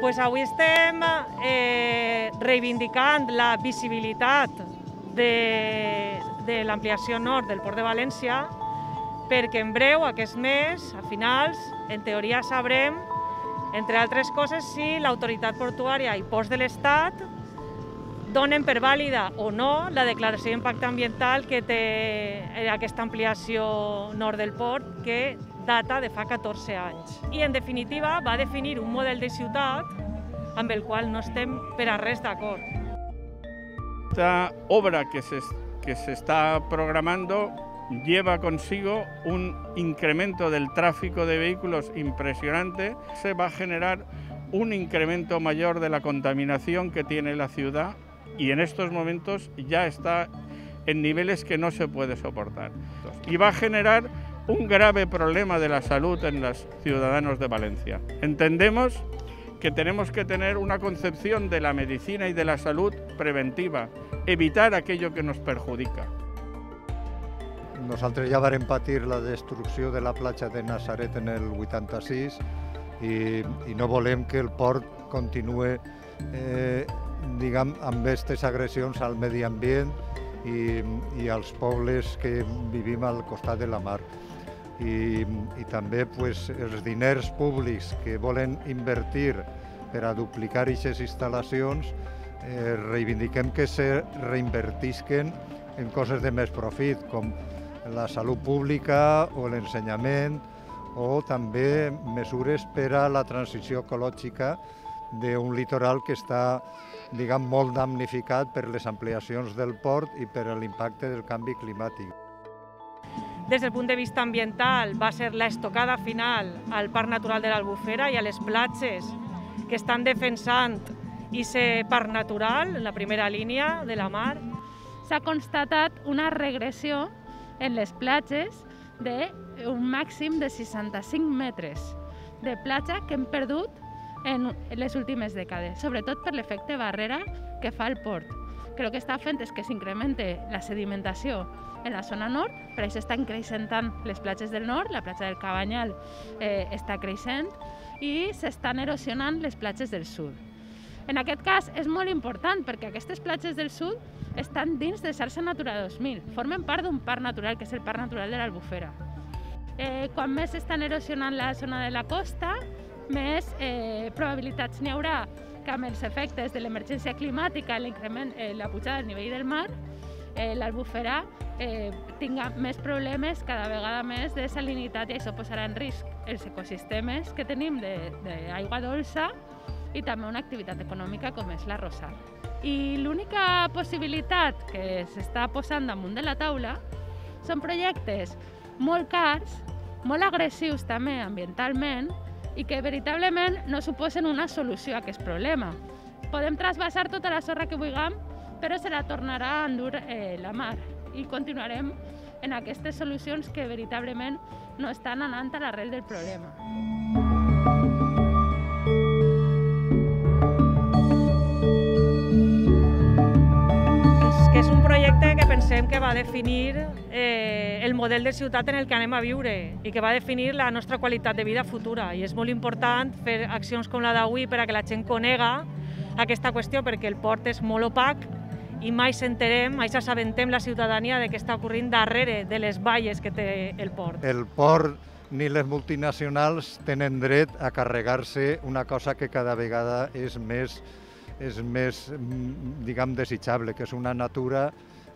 Doncs avui estem reivindicant la visibilitat de l'ampliació nord del Port de València, perquè en breu, aquest mes, a finals, en teoria sabrem, entre altres coses, si l'autoritat portuària i ports de l'Estat donen per vàlida o no la declaració d'impacte ambiental que té aquesta ampliació nord del port, que data de fa 14 anys. I, en definitiva, va definir un model de ciutat amb el qual no estem per a res d'acord. Esta obra que se está programando lleva consigo un incremento del tráfico de vehículos impresionante. Se va a generar un incremento mayor de la contaminación que tiene la ciudad y en estos momentos ya está en niveles que no se puede soportar. Y va a generar un grave problema de la salud en los ciudadanos de Valencia. Entendemos que tenemos que tener una concepción de la medicina y de la salud preventiva, evitar aquello que nos perjudica. Nosaltres ja vàrem patir la destrucció de la platja de Nazaret en el 86 i no volem que el port continuï amb aquestes agressions al medi ambient i als pobles que vivim al costat de la mar. I també els diners públics que volen invertir per a duplicar aquestes instal·lacions, reivindiquem que se reinvertisquen en coses de més profit, com la salut pública o l'ensenyament, o també mesures per a la transició ecològica d'un litoral que està molt damnificat per les ampliacions del port i per l'impacte del canvi climàtic. Des del punt de vista ambiental va ser l'estocada final al Parc Natural de l'Albufera i a les platges que estan defensant aquest parc natural, la primera línia de la mar. S'ha constatat una regressió en les platges d'un màxim de 65 metres de platja que hem perdut en les últimes dècades, sobretot per l'efecte barrera que fa el port. Crec que està fent que s'incrementi la sedimentació en la zona nord, per això estan creixent tant les platges del nord, la platja del Cabanyal està creixent, i s'estan erosionant les platges del sud. En aquest cas és molt important perquè aquestes platges del sud estan dins de Xarxa Natura 2000, formen part d'un parc natural, que és el Parc Natural de l'Albufera. Quan més s'estan erosionant la zona de la costa, més probabilitats n'hi haurà que amb els efectes de l'emergència climàtica i la pujada del nivell del mar, l'Albufera tinga més problemes, cada vegada més, de salinitat, i això posarà en risc els ecosistemes que tenim d'aigua dolça i també una activitat econòmica com és l'arrossar. I l'única possibilitat que s'està posant damunt de la taula són projectes molt cars, molt agressius també ambientalment, i que veritablement no suposen una solució a aquest problema. Podem trasbassar tota la sorra que vulguem, però se la tornarà a endur la mar, i continuarem en aquestes solucions que veritablement no estan anant a l'arrel del problema. Pensem que va definir el model de ciutat en el que anem a viure i que va definir la nostra qualitat de vida futura, i és molt important fer accions com la d'avui perquè la gent conega aquesta qüestió, perquè el port és molt opac i mai s'enterem, mai s'assabentem la ciutadania de què està ocorrent darrere de les valles que té el port. El port ni les multinacionals tenen dret a carregar-se una cosa que cada vegada és més desitjable, que és una natura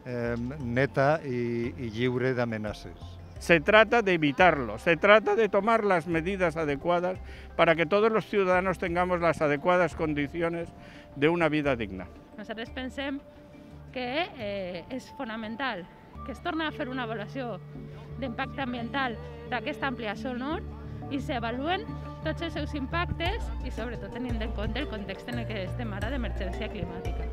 neta y libre de amenazas. Se trata de evitarlo, se trata de tomar las medidas adecuadas para que todos los ciudadanos tengamos las adecuadas condiciones de una vida digna. Nosaltres pensem que és fonamental que es torna a fer una avaluació d'impacte ambiental d'aquesta ampliació nord i s'avaluen tots els seus impactes i sobretot tenint en compte el context en el que estem ara d'emergència climàtica.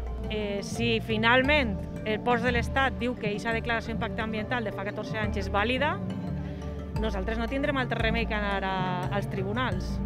Si finalment el port de l'Estat diu que aquesta declaració d'impacte ambiental de fa 14 anys és vàlida, nosaltres no tindrem altre remei que anar als tribunals.